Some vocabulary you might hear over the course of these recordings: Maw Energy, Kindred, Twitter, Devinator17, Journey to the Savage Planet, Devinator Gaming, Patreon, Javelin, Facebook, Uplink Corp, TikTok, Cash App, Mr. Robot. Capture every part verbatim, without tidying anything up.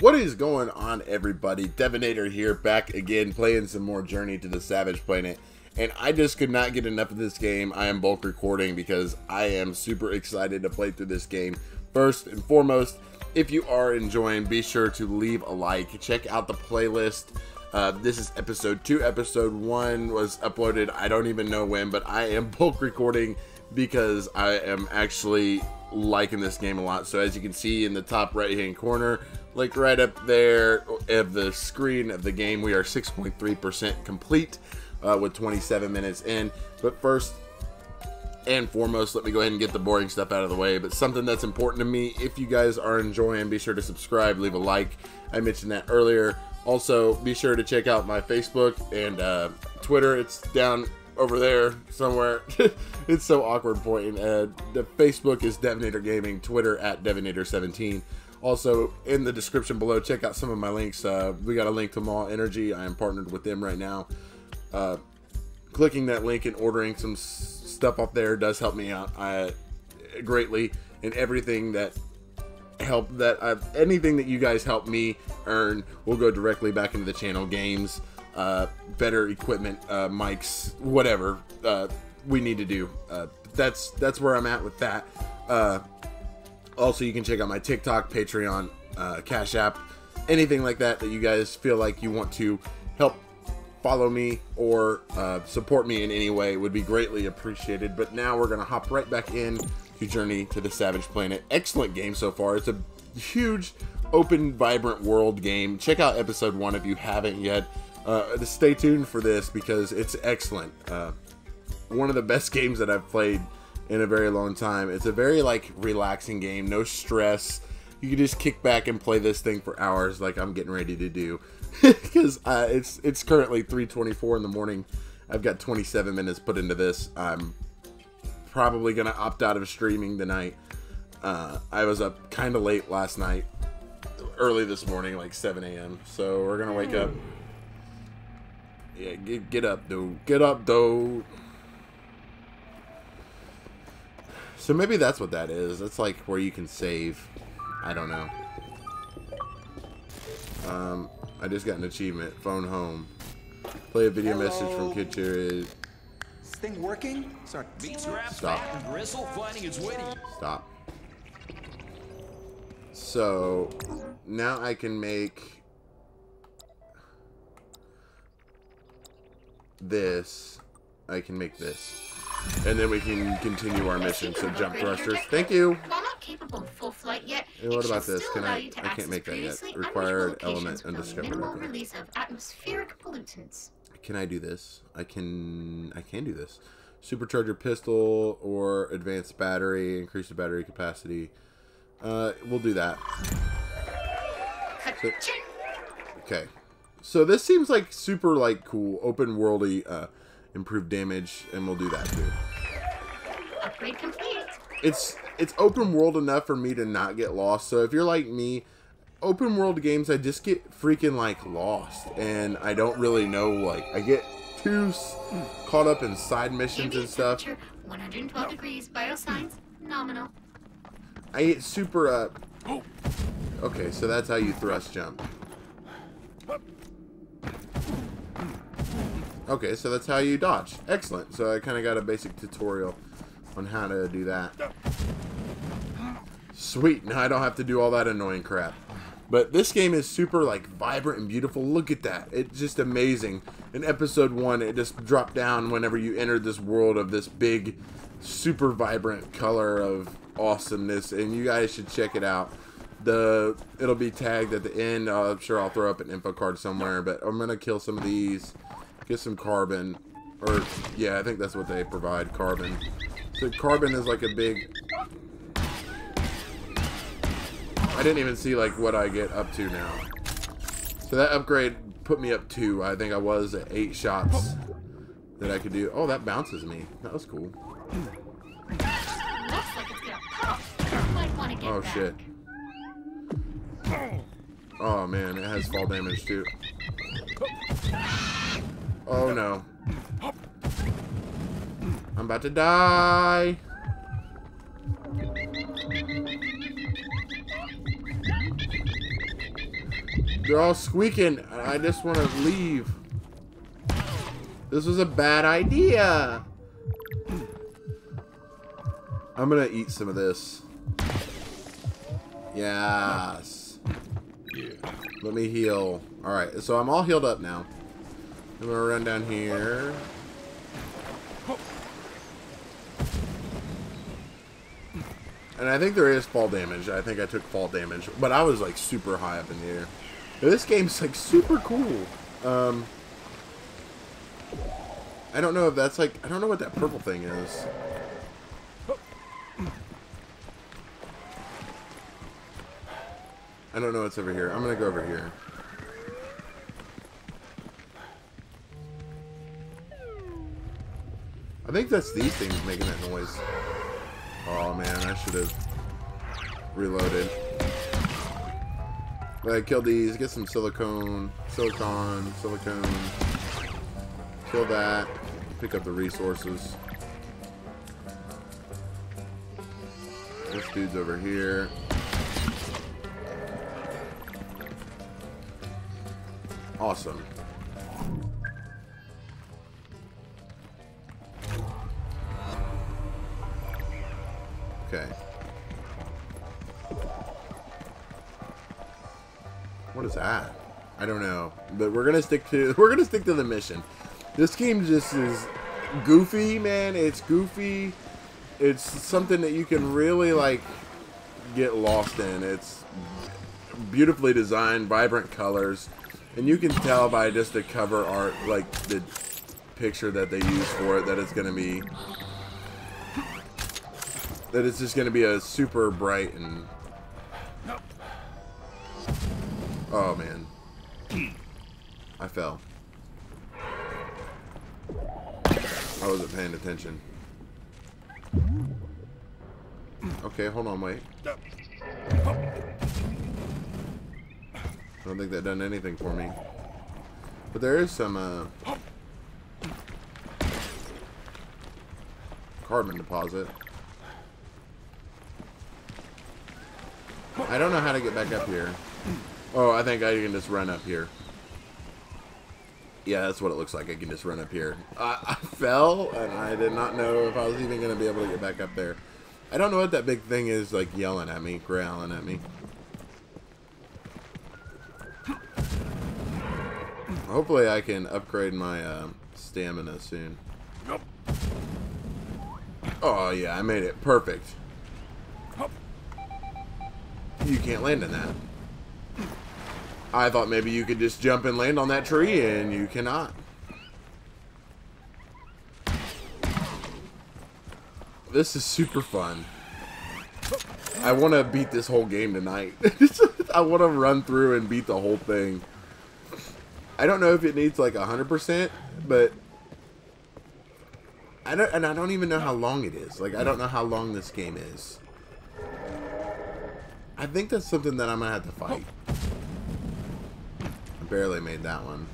What is going on, everybody? Devinator here, back again, playing some more Journey to the Savage Planet, and I just could not get enough of this game. I am bulk recording because I am super excited to play through this game. First and foremost, if you are enjoying, be sure to leave a like, check out the playlist. Uh, this is episode two. Episode one was uploaded, I don't even know when, but I am bulk recording because I am actually liking this game a lot. So as you can see in the top right hand corner, like right up there of the screen of the game, we are six point three percent complete uh, with twenty-seven minutes in. But first and foremost, let me go ahead and get the boring stuff out of the way. But something that's important to me, if you guys are enjoying, be sure to subscribe, leave a like. I mentioned that earlier. Also, be sure to check out my Facebook and uh, Twitter. It's down over there somewhere. It's so awkward pointing. Uh, the Facebook is Devinator Gaming, Twitter at Devinator seventeen. Also, in the description below, check out some of my links. Uh, we got a link to Maw Energy. I am partnered with them right now. Uh, clicking that link and ordering some s stuff off there does help me out I, greatly. And everything that help that I, anything that you guys help me earn will go directly back into the channel. Games, uh, better equipment, uh, mics, whatever uh, we need to do. Uh, that's that's where I'm at with that. Uh, Also, you can check out my TikTok, Patreon, uh, Cash App, anything like that that you guys feel like you want to help follow me or uh, support me in any way would be greatly appreciated. But now we're going to hop right back in to Journey to the Savage Planet. Excellent game so far. It's a huge, open, vibrant world game. Check out episode one if you haven't yet. Uh, stay tuned for this because it's excellent. Uh, one of the best games that I've played in a very long time. It's a very like relaxing game, no stress. You can just kick back and play this thing for hours, like I'm getting ready to do, because uh, it's it's currently three twenty-four in the morning. I've got twenty-seven minutes put into this. I'm probably gonna opt out of streaming tonight. Uh, I was up kind of late last night, early this morning, like seven A M So we're gonna wake up. Yeah, get get up, dude. Get up, dude. So maybe that's what that is. That's like where you can save. I don't know. Um, I just got an achievement. Phone home. Play a video Hello. message from Kindred. This thing working? Sorry. Stop. Stop. So now I can make this. I can make this. And then we can continue our mission. So jump thrusters. Thank you. While not capable of full flight yet, and what about this? Can I? I can't make that yet. Required element undiscovered. Release of atmospheric pollutants. Can I do this? I can. I can do this. Supercharger pistol or advanced battery. Increase the battery capacity. Uh, we'll do that. So, okay. So this seems like super like cool, open worldy. Uh, Improve damage, and we'll do that too. Upgrade complete. It's it's open world enough for me to not get lost. So if you're like me, open world games, I just get freaking like lost, and I don't really know. Like I get too caught up in side missions and stuff. one hundred twelve degrees, bioscience nominal. I get super uh. Oh. Okay, so that's how you thrust jump. Okay, so that's how you dodge. Excellent. So I kind of got a basic tutorial on how to do that. Sweet. Now I don't have to do all that annoying crap. But this game is super like vibrant and beautiful. Look at that. It's just amazing. In episode one, it just dropped down whenever you entered this world of this big, super vibrant color of awesomeness. And you guys should check it out. The It'll be tagged at the end. Uh, I'm sure I'll throw up an info card somewhere. But I'm going to kill some of these. Get some carbon, or yeah, I think that's what they provide, carbon. So carbon is like a big... I didn't even see like what I get up to now. So that upgrade put me up to, I think I was at eight shots that I could do. Oh, that bounces me. That was cool. Oh shit. Oh man, it has fall damage too. Oh no. I'm about to die. They're all squeaking. I just want to leave. This was a bad idea. I'm gonna eat some of this. Yes. Yeah. Let me heal. All right. So I'm all healed up now. I'm gonna run down here. And I think there is fall damage. I think I took fall damage, but I was like super high up in the air. This game's like super cool. Um, I don't know if that's like, I don't know what that purple thing is. I don't know what's over here. I'm gonna go over here. I think that's these things making that noise. Oh man, I should have reloaded. Alright, kill these, get some silicone, silicon, silicone. Kill that, pick up the resources. This dude's over here. Awesome. Okay. What is that? I don't know, but we're gonna stick to we're gonna stick to the mission. This game just is goofy, man. It's goofy. It's something that you can really like get lost in. It's beautifully designed, vibrant colors, and you can tell by just the cover art, like the picture that they use for it, that it's gonna be. That it's just going to be a super bright and... Oh, man. I fell. I wasn't paying attention. Okay, hold on, wait. I don't think that done anything for me. But there is some, uh... carbon deposit. I don't know how to get back up here. Oh, I think I can just run up here. Yeah, that's what it looks like. I can just run up here. I, I fell, and I did not know if I was even going to be able to get back up there. I don't know what that big thing is, like, yelling at me, growling at me. Hopefully I can upgrade my uh, stamina soon. Oh, yeah, I made it. Perfect. You can't land in that. I thought maybe you could just jump and land on that tree, and you cannot. This is super fun. I want to beat this whole game tonight. I want to run through and beat the whole thing. I don't know if it needs like one hundred percent, but I don't, and I don't even know how long it is. Like, I don't know how long this game is. I think that's something that I'm gonna have to fight. I barely made that one.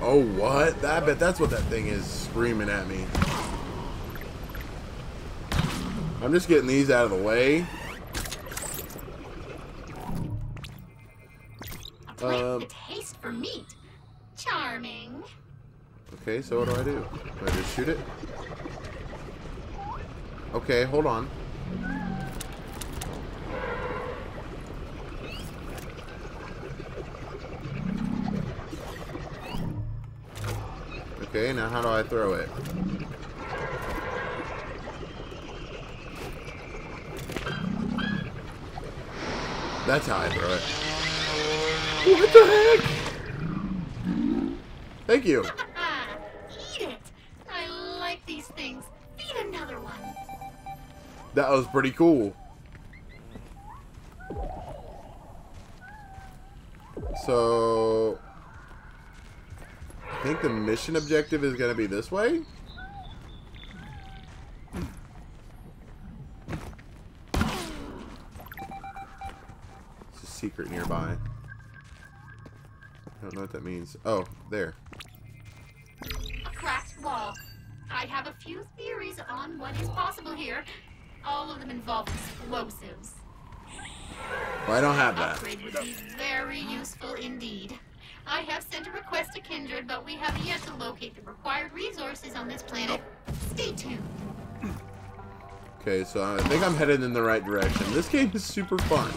Oh, what? I bet that's what that thing is screaming at me. I'm just getting these out of the way. Um, taste for meat. Charming. Okay, so what do I do? Do I just shoot it? Okay, hold on. Okay, now how do I throw it? That's how I throw it. What the heck? Thank you. Eat it. I like these things. Feed another one. That was pretty cool. So, I think the mission objective is going to be this way. It's a secret nearby. I don't know what that means. Oh, there. A cracked wall. I have a few theories on what is possible here. All of them involve explosives. Well, I don't have that. Upgrade would be very useful indeed. I have sent a request to Kindred, but we have yet to locate the required resources on this planet. Stay tuned. Okay, so I think I'm headed in the right direction. This game is super fun.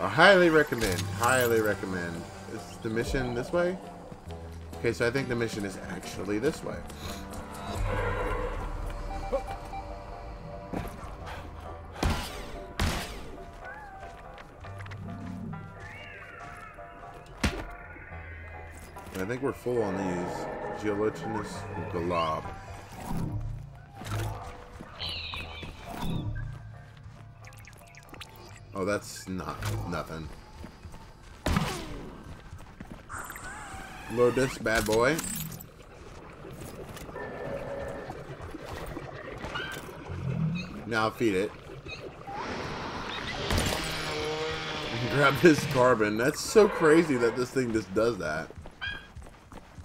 I highly recommend. Highly recommend. Is the mission this way? Okay, so I think the mission is actually this way. I think we're full on these. Gelatinous glob. Oh, that's not nothing. Load this bad boy. Now feed it. Grab this carbon. That's so crazy that this thing just does that.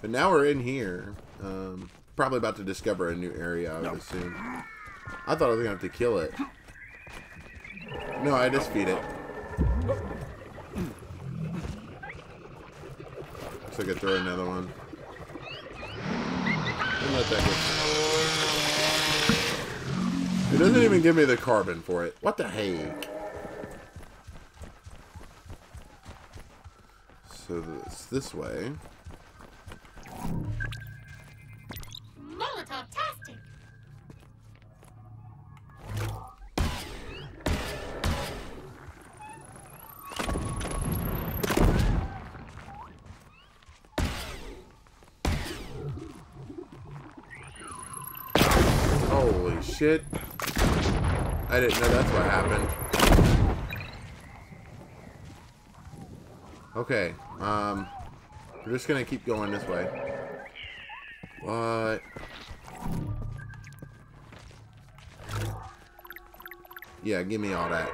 But now we're in here. Um, probably about to discover a new area, I would assume. I thought I was going to have to kill it. No, I just feed it. Looks like I throw another one. And let that go. It doesn't even give me the carbon for it. What the heck? So it's this way. Molotov-tastic. Holy shit. I didn't know that's what happened. Okay, um, we're just gonna keep going this way. What? Yeah, give me all that.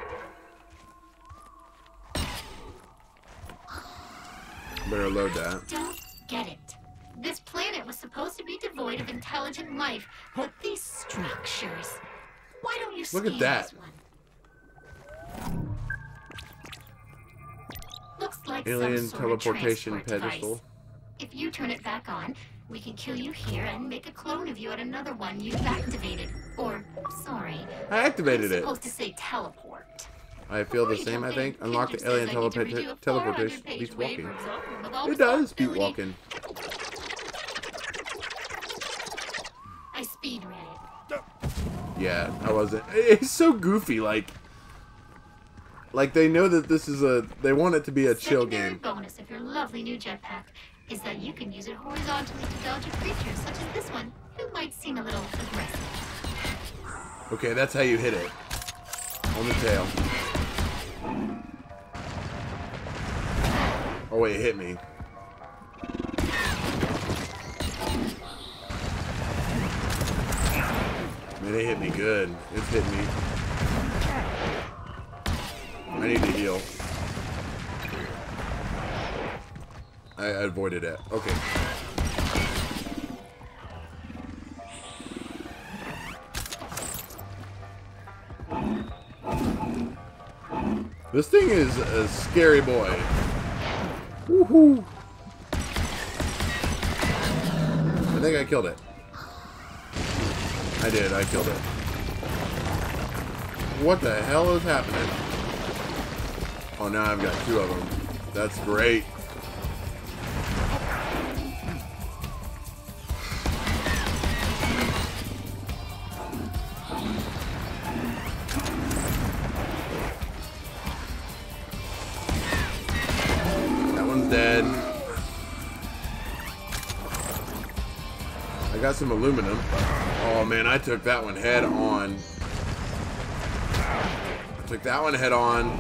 Better load that. I don't get it. This planet was supposed to be devoid of intelligent life, but these structures. Why don't you scan this one? Looks like alien teleportation pedestal. If you turn it back on, we can kill you here and make a clone of you at another one you've activated. Or, sorry. I activated it. I'm supposed to say teleport. I feel the same, I think. Unlock the alien teleportation. Teleportation beats walking. It does beat walking. I speed ran it. Yeah, I wasn't. It's so goofy, like. Like, they know that this is a. They want it to be a chill game. Bonus of your lovely new jetpack is that you can use it horizontally to dodge a creature such as this one, who might seem a little aggressive. Okay, that's how you hit it. On the tail. Oh wait, it hit me. Man, it hit me good. It's hit me. I need to heal. I avoided it. Okay. This thing is a scary boy. Woohoo! I think I killed it. I did. I killed it. What the hell is happening? Oh, now I've got two of them. That's great. Got some aluminum. Oh man, I took that one head on. I took that one head on.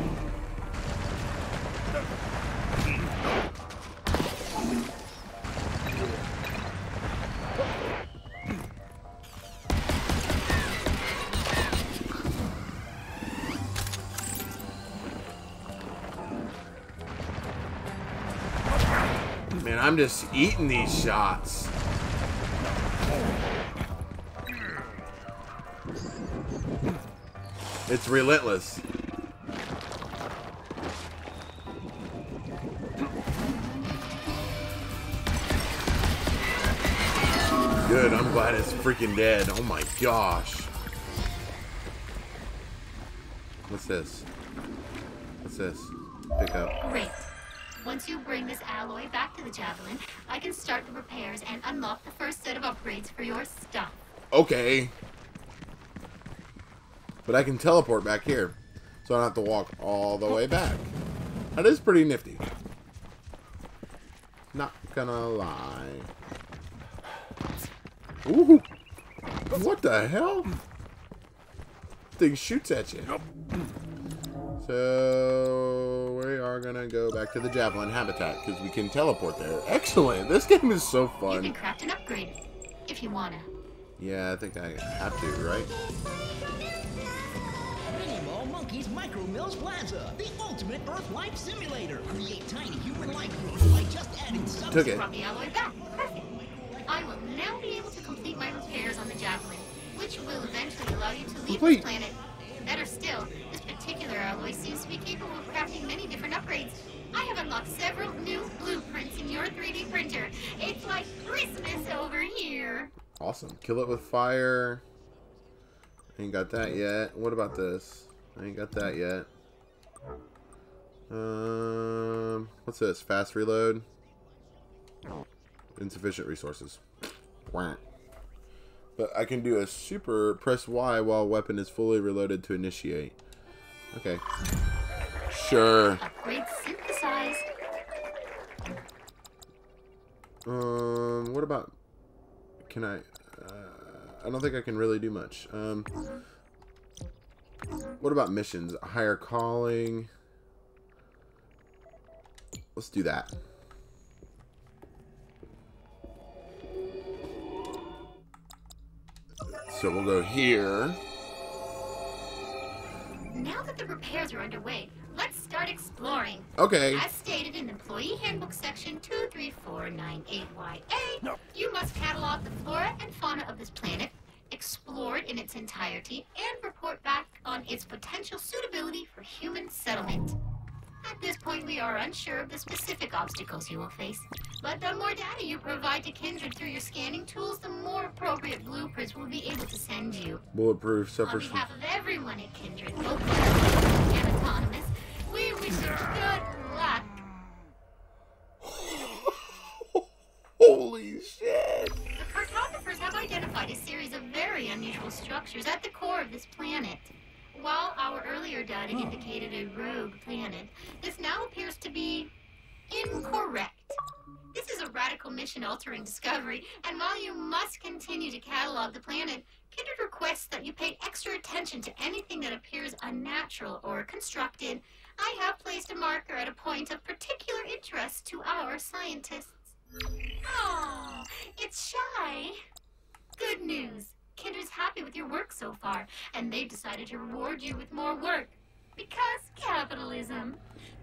Man, I'm just eating these shots. It's relentless. glad it's freaking dead. Oh my gosh. What's this? What's this? Pick up. Great. Once you bring this alloy back to the Javelin, I can start the repairs and unlock the first set of upgrades for your stuff. Okay. But I can teleport back here, so I don't have to walk all the way back. That is pretty nifty. Not gonna lie. Ooh! What the hell? Thing shoots at you. So we are gonna go back to the Javelin habitat because we can teleport there. Excellent! This game is so fun. You can craft an upgrade if you wanna. Yeah, I think I have to, right? Monkeys Micro Mills Plaza, the ultimate Earth life simulator. Create tiny human-like growth by just adding substance. Took it. Brought the alloy back. Perfect. I will now be able to complete my repairs on the Javelin, which will eventually allow you to leave Wait. the planet. Better still, this particular alloy seems to be capable of crafting many different upgrades. I have unlocked several new blueprints in your three D printer. It's like Christmas over here. Awesome. Kill it with fire. Ain't got that yet. What about this? I ain't got that yet. Um, what's this? Fast reload. Insufficient resources. Wah. But I can do a super press Y while weapon is fully reloaded to initiate. Okay. Sure. Upgrade synthesized. Um, what about? Can I? Uh, I don't think I can really do much. Um. What about missions? Higher calling. Let's do that. So we'll go here. Now that the repairs are underway, let's start exploring. Okay. As stated in Employee Handbook Section two three four nine eight Y A, no. you must catalog the flora and fauna of this planet, explore it in its entirety, and report back on its potential suitability for human settlement. At this point, we are unsure of the specific obstacles you will face, but the more data you provide to Kindred through your scanning tools, the more appropriate blueprints we'll be able to send you. Bulletproof separation. On behalf of everyone at Kindred, both and autonomous, we wish you good luck. Holy shit! The cartographers have identified a series of very unusual structures at the core of this planet. While our earlier data indicated a rogue planet, this now appears to be incorrect. This is a radical mission-altering discovery, and while you must continue to catalog the planet, Kindred requests that you pay extra attention to anything that appears unnatural or constructed. I have placed a marker at a point of particular interest to our scientists. Oh, it's shy. Good news. Kindred's happy with your work so far, and they've decided to reward you with more work. Because capitalism.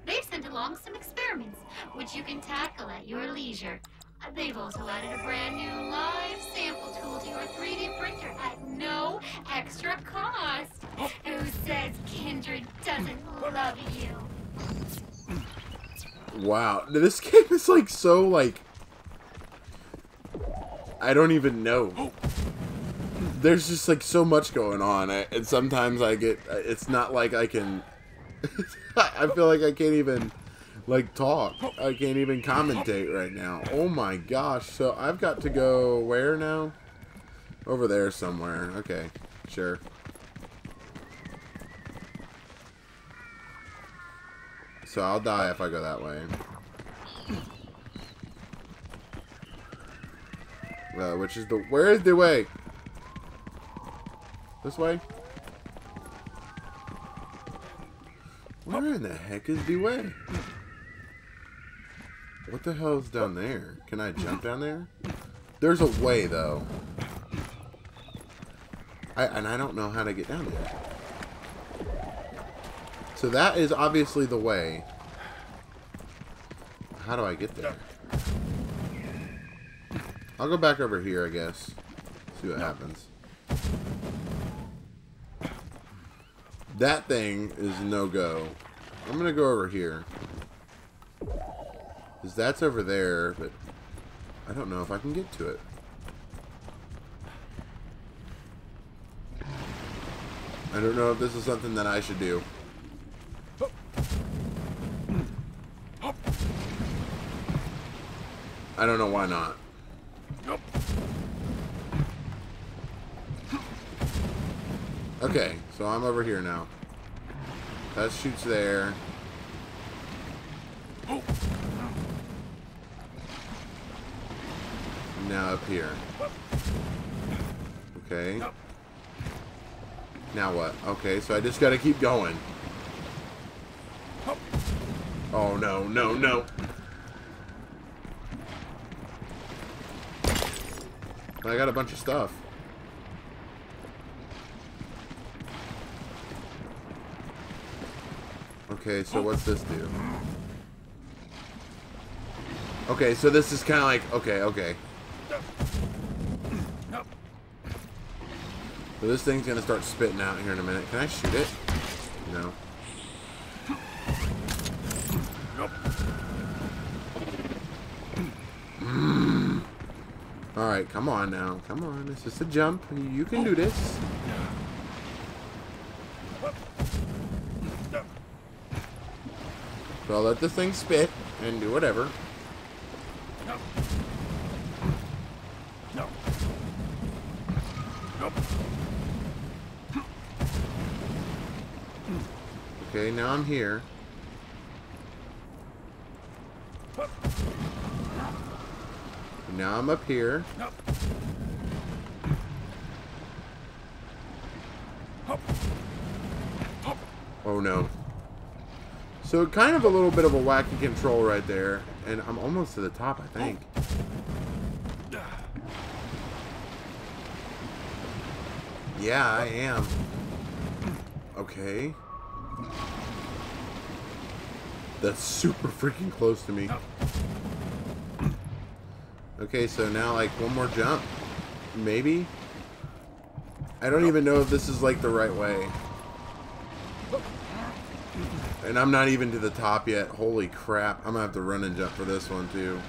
They've sent along some experiments, which you can tackle at your leisure. They've also added a brand new live sample tool to your three D printer at no extra cost. Who says Kindred doesn't love you? Wow, this game is like so like... I don't even know. There's just like so much going on, I, and sometimes I get... It's not like I can... I feel like I can't even like talk. I can't even commentate right now. Oh my gosh, so I've got to go where now? Over there somewhere, okay, sure. So I'll die if I go that way. Uh, which is the... Where is the way? This way? Where in the heck is the way? What the hell is down there? Can I jump down there? There's a way, though. I, and I don't know how to get down there. So that is obviously the way. How do I get there? I'll go back over here, I guess. See what happens. That thing is no go. I'm gonna go over here. Because that's over there, but I don't know if I can get to it. I don't know if this is something that I should do. I don't know why not. Okay, so I'm over here now. That shoots there. Now up here. Okay. Now what? Okay, so I just gotta keep going. Oh no, no, no. I got a bunch of stuff. Okay, so what's this do? Okay, so this is kind of like... Okay, okay. So this thing's going to start spitting out here in a minute. Can I shoot it? No. Mm. Alright, come on now. Come on. It's just a jump. You can do this. So I'll let this thing spit and do whatever. Okay, now I'm here. Now I'm up here. Oh no. So kind of a little bit of a wacky control right there. And I'm almost to the top, I think. Yeah, I am. Okay. That's super freaking close to me. Okay, so now like one more jump. Maybe? I don't even know if this is like the right way. And I'm not even to the top yet. Holy crap. I'm gonna have to run and jump for this one too.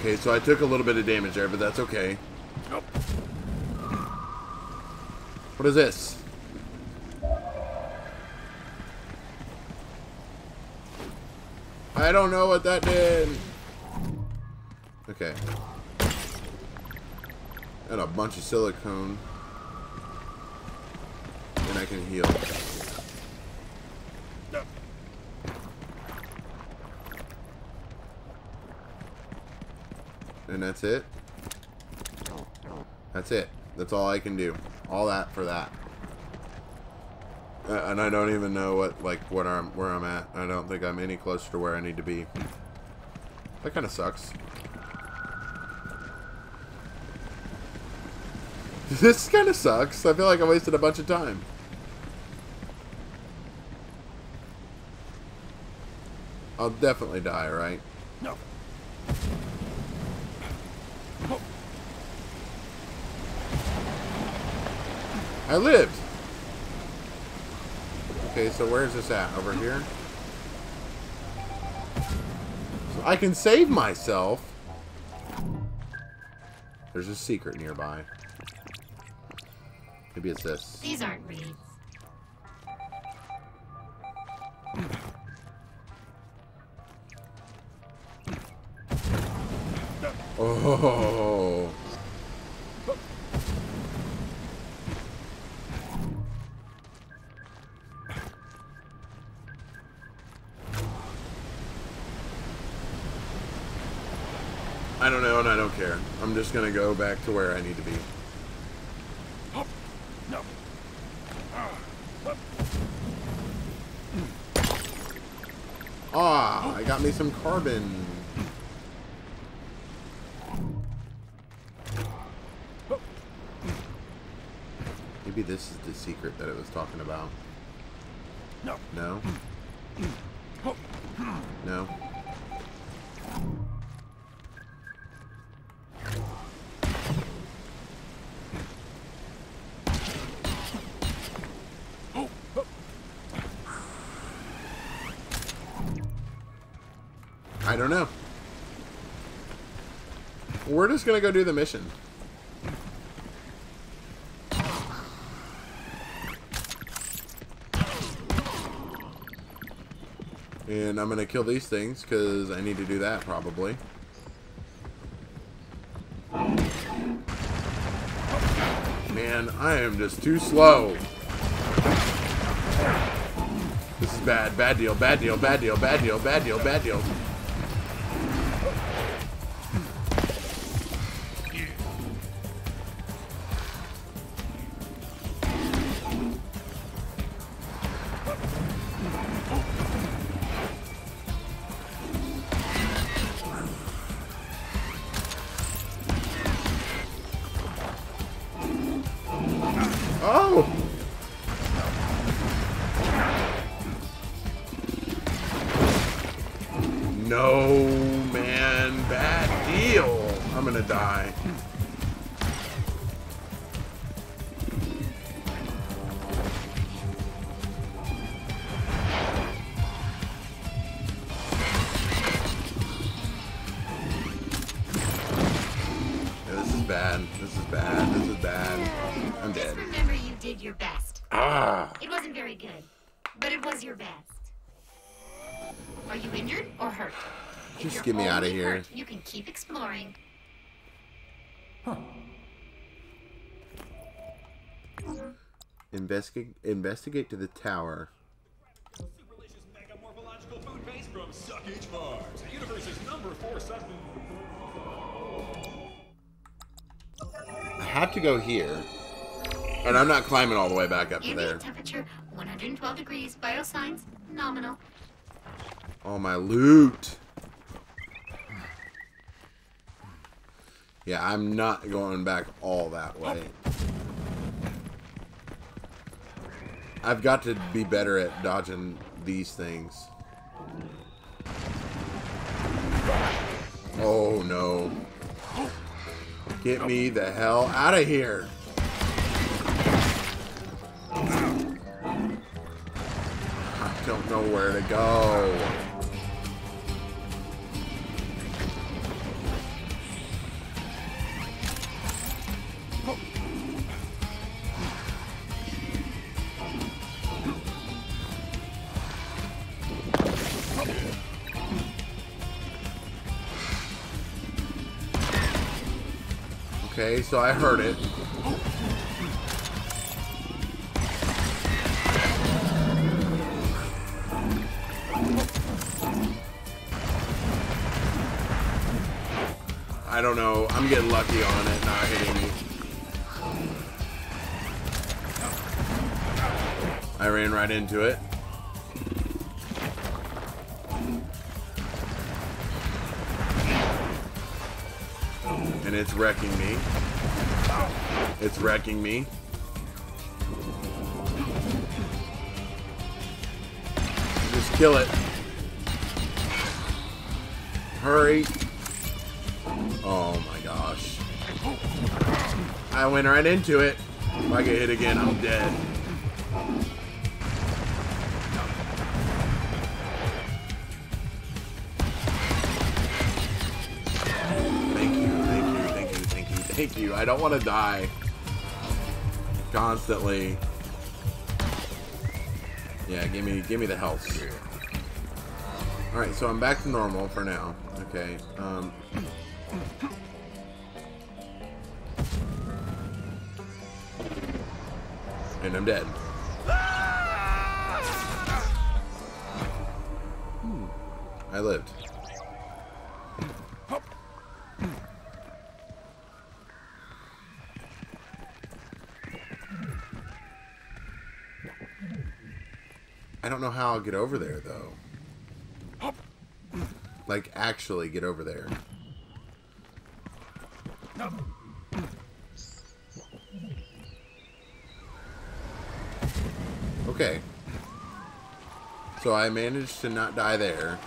Okay, so I took a little bit of damage there, but that's okay. What is this? I don't know what that did. Okay. And a bunch of silicone. And I can heal. And that's it. That's it. That's all I can do. All that for that. Uh, and I don't even know what, like, what I'm, where I'm at. I don't think I'm any closer to where I need to be. That kind of sucks. This kind of sucks. I feel like I wasted a bunch of time. I'll definitely die, right? No. I lived! Okay, so where's this at? Over here? So I can save myself! There's a secret nearby. Maybe it's this. These aren't reeds. Oh! I don't know, and I don't care. I'm just gonna go back to where I need to be. Ah, I got me some carbon. Maybe this is the secret that it was talking about. No. No. No. I don't know. We're just gonna go do the mission. And I'm gonna kill these things because I need to do that probably. Man, I am just too slow. This is bad. Bad deal, bad deal, bad deal, bad deal, bad deal, bad deal. No, man, bad deal. I'm gonna die. Yeah, this is bad. This is bad. This is bad. I'm dead. Just remember you did your best. Ah. It wasn't very good, but it was your best. Are you injured or hurt? Just get me out of here. Hurt, you can keep exploring. Huh. Investigate investigate to the tower. Superlicious megamorphological food base from Suckage Mars. The universe's number four sun. I have to go here. And I'm not climbing all the way back up to there. Temperature one hundred twelve degrees. Biosigns nominal. All my loot. Yeah, I'm not going back all that way. I've got to be better at dodging these things. Oh no. Get me the hell out of here. I don't know where to go. Okay, so I heard it. I don't know. I'm getting lucky on it, not hitting me. I ran right into it. And it's wrecking me. It's wrecking me. Just kill it. Hurry. Oh my gosh. I went right into it. If I get hit again, I'm dead. Thank you. I don't want to die constantly. Yeah, give me, give me the health. All right, so I'm back to normal for now. Okay. Um, and I'm dead. Hmm, I lived. I don't know how I'll get over there, though. Like, actually get over there. Okay. So I managed to not die there.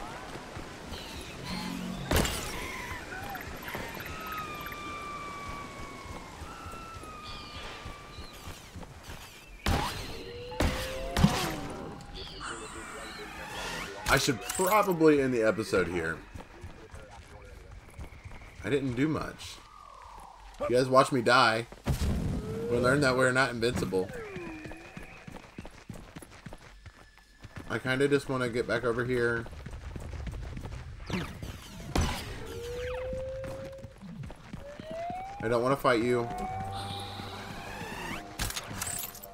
I should probably end the episode here. I didn't do much. You guys watch me die. We learned that we're not invincible. I kind of just want to get back over here. I don't want to fight you.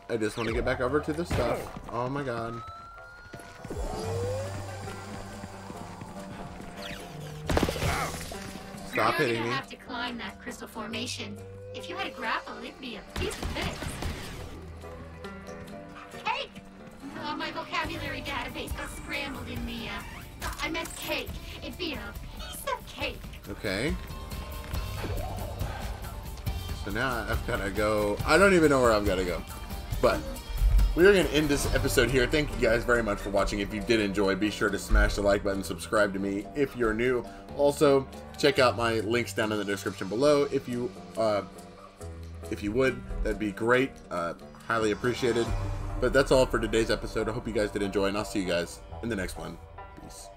I just want to get back over to the stuff. Oh my god. Stop hitting me. You're gonna have to climb that crystal formation. If you had a grapple, it'd be a piece of cake. Cake! Oh, my vocabulary database got scrambled in the, uh, I meant cake. It'd be a piece of cake. Okay. So now I've got to go. I don't even know where I've got to go. But we're going to end this episode here. Thank you guys very much for watching. If you did enjoy, be sure to smash the like button. Subscribe to me if you're new. Also, check out my links down in the description below. If you uh, if you would, that'd be great. Uh, highly appreciated. But that's all for today's episode. I hope you guys did enjoy, and I'll see you guys in the next one. Peace.